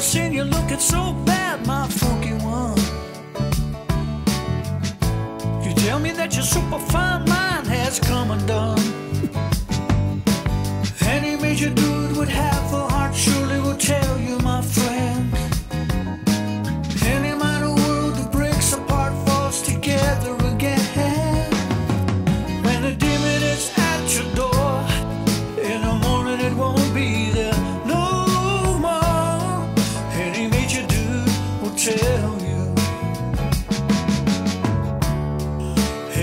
ever seen you looking so bad, my funky one. You tell me that your super fine mind has come undone. Any major dude with half a heart surely will tell you, my friend, any minor world that breaks apart falls together again. When the demon is at your door, in the morning it won't be there no more. Any major dude will tell you,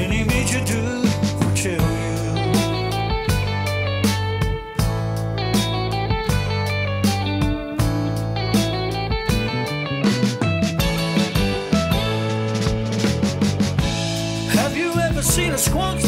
any major dude will tell you. Squonk.